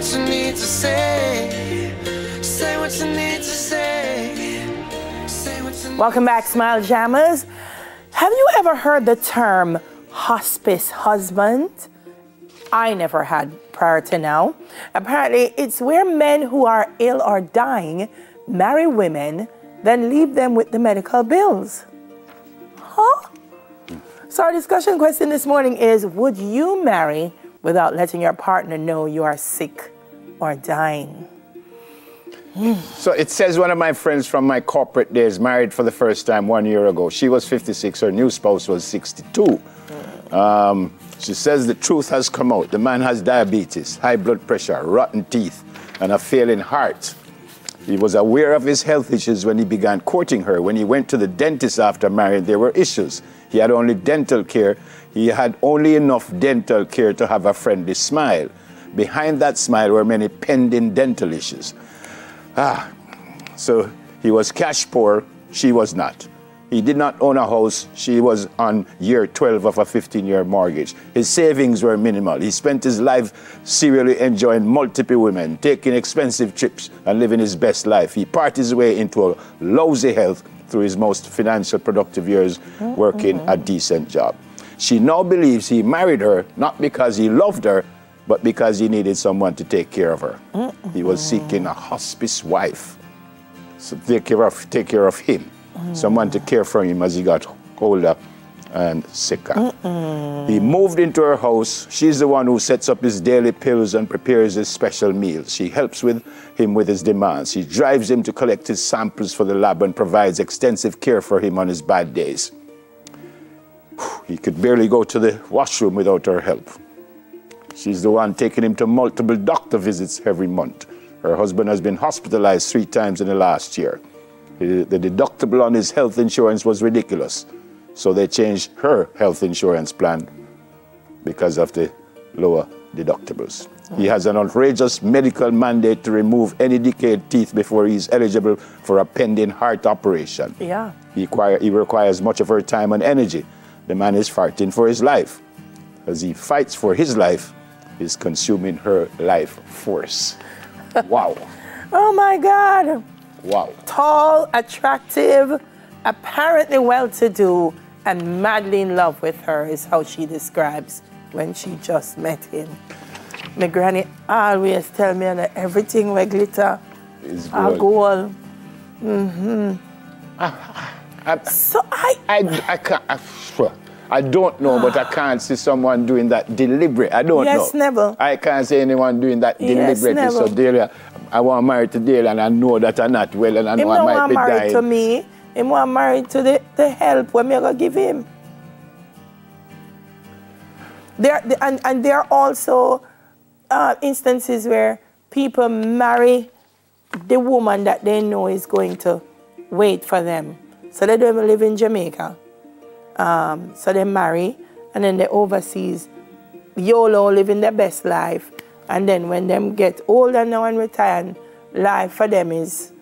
what you need to say. Say what you need to say. Say what you need. Welcome back, Smile Jammers. Have you ever heard the term hospice husband? I never had prior to now. Apparently, it's where men who are ill or dying marry women, then leave them with the medical bills. Huh? So our discussion question this morning is, would you marry without letting your partner know you are sick or dying? So it says one of my friends from my corporate days married for the first time 1 year ago. She was 56, her new spouse was 62. She says the truth has come out. The man has diabetes, high blood pressure, rotten teeth, and a failing heart. He was aware of his health issues when he began courting her. When he went to the dentist after marriage, there were issues. He had only dental care. He had only enough dental care to have a friendly smile. Behind that smile were many pending dental issues. So he was cash poor, she was not. He did not own a house. She was on year 12 of a 15-year mortgage. His savings were minimal. He spent his life serially enjoying multiple women, taking expensive trips, and living his best life. He parted his way into a lousy health through his most financially productive years, working a decent job. She now believes he married her not because he loved her, but because he needed someone to take care of her. He was seeking a hospice wife to take care of him. Someone to care for him as he got older and sicker. He moved into her house. She's the one who sets up his daily pills and prepares his special meals. She helps him with his demands. She drives him to collect his samples for the lab and provides extensive care for him on his bad days. He could barely go to the washroom without her help. She's the one taking him to multiple doctor visits every month. Her husband has been hospitalized 3 times in the last year. The deductible on his health insurance was ridiculous. So they changed her health insurance plan because of the lower deductibles. He has an outrageous medical mandate to remove any decayed teeth before he's eligible for a pending heart operation. He requires much of her time and energy. The man is fighting for his life. As he fights for his life, he's consuming her life force. Wow. Oh my God. Wow. Tall, attractive, apparently well-to-do, and madly in love with her is how she describes when she just met him. My granny always tell me that everything with glitter is gold. I don't know, but I can't see someone doing that deliberate. I don't know. Yes, never. I can't see anyone doing that deliberately. Yes, never. So Delia, I want married to Dale, and I know that I'm not well, and I know I might be dying. He married to me. He want married to the help when I give him. There are also instances where people marry the woman that they know is going to wait for them. So they don't even live in Jamaica. So they marry, and then they overseas, YOLO, living their best life. And then when them get older now and retire, life for them is,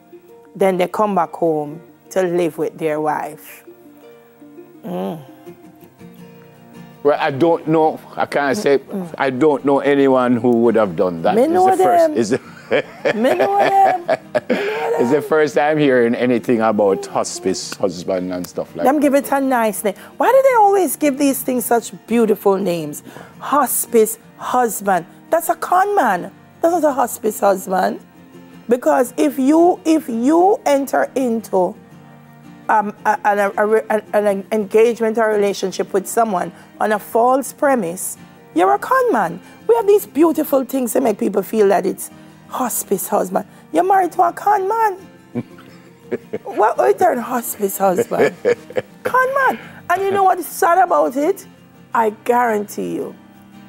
then they come back home to live with their wife. Well, I don't know. I can't say, I don't know anyone who would have done that. It's the first time hearing anything about hospice, husband and stuff like that. Them give it a nice name. Why do they always give these things such beautiful names? Hospice, husband. That's a con man. That's not a hospice husband. Because if you enter into an engagement or relationship with someone on a false premise, you're a con man. We have these beautiful things that make people feel that it's hospice husband. You're married to a con man. What would turn hospice husband? Con man. And you know what's sad about it? I guarantee you,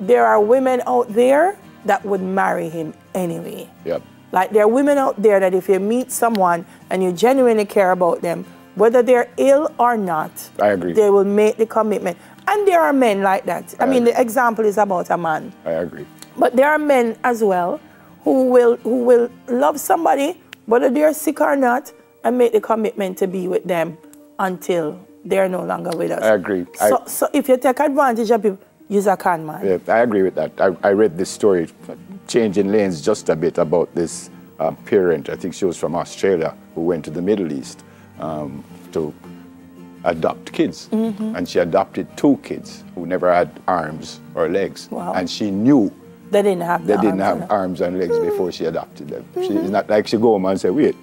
there are women out there that would marry him anyway. Yep. Like there are women out there that if you meet someone and you genuinely care about them, whether they're ill or not, I agree, they will make the commitment. And there are men like that. I mean, the example is about a man. I agree. But there are men as well who will love somebody, whether they're sick or not, and make the commitment to be with them until they're no longer with us. I agree. So if you take advantage of people, you're a con man. Yeah, I agree with that. I read this story changing lanes just a bit about this parent, I think she was from Australia, who went to the Middle East to adopt kids. Mm-hmm. And she adopted 2 kids who never had arms or legs. Wow. And she knew they didn't have arms and legs before she adopted them. Mm-hmm. She, it's not like she go home and say, wait,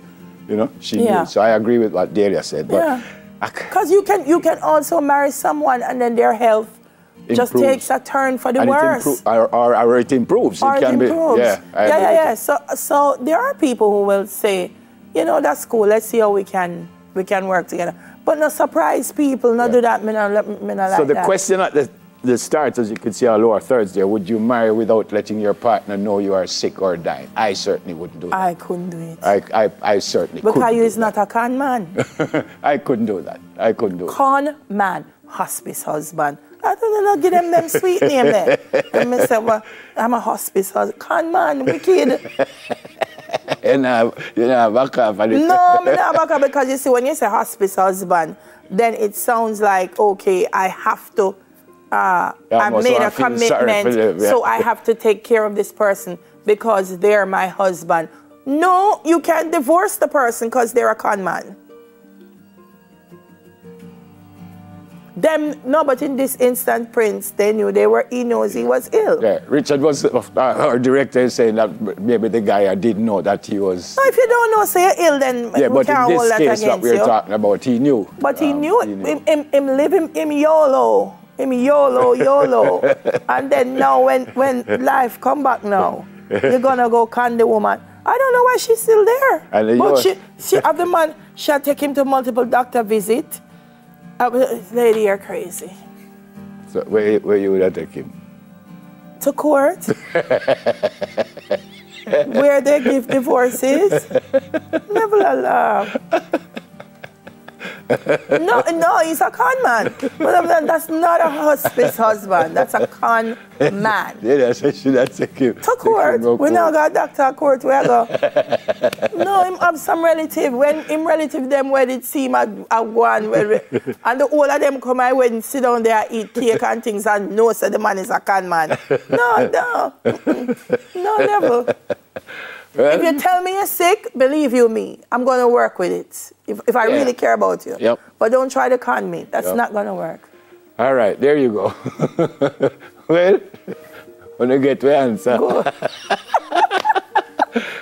you know, she knew. So I agree with what Delia said. But because you can also marry someone and then their health improves. Just takes a turn for the worse. Or it improves. Or it can improves. Be, yeah. So there are people who will say, you know, that's cool. Let's see how we can work together. But not surprise people, not do that. So the question at the start, as you could see, our lower thirds there, would you marry without letting your partner know you are sick or dying? I certainly wouldn't do that. I couldn't do it. I certainly couldn't. Because you is not a con man. I couldn't do that. I couldn't do it. Con man, hospice husband. I don't know, give them them sweet name there. And I said, well, I'm a hospice husband. Con man, wicked. You know, back up. No, I'm not back up because you see, when you say hospice husband, then it sounds like, okay, I have to, I made a commitment, so I have to take care of this person because they're my husband. No, you can't divorce the person because they're a con man. Them, no, but in this instant, Prince, they knew they were, he knows he was ill. Yeah, Richard was, our director, saying that maybe the guy didn't know that he was... No, if you don't know, say you're ill, then yeah, we can't hold that against you. Yeah, but in this case that we're talking about, he knew. But he knew it. Him live him YOLO. Him YOLO. And then now when life come back now, you're going to go con the woman. I don't know why she's still there. And but she of the man, she'll take him to multiple doctor visits. Lady, you're crazy. So where you would attack him? To court. Where they give divorces. Never allowed. No, he's a con man. But that's not a hospice husband. That's a con man. Yeah, so should I take him? To court. We now got doctor court. Where I go? No, him have some relative. When him relative them wedded, see him a one. And the all of them come my wedding, sit down there, eat cake and things, and know so the man is a con man. No, never. Well, if you tell me you're sick, believe you me. I'm going to work with it if I really care about you. Yep. But don't try to con me. That's not going to work. All right, there you go. Well, when you get the answer.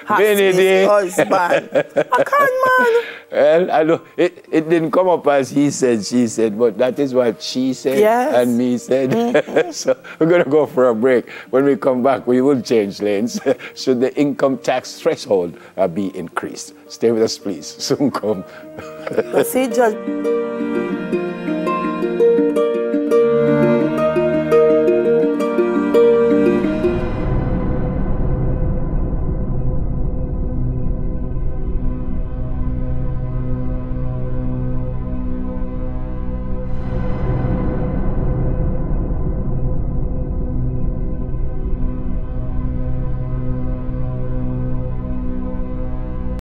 Benedict. Husband. A con man. Well, I know it didn't come up as he said, she said, but that is what she said and me said. Mm-hmm. So we're going to go for a break. When we come back, we will change lanes. Should the income tax threshold be increased? Stay with us, please. Soon come. We'll see, Judge.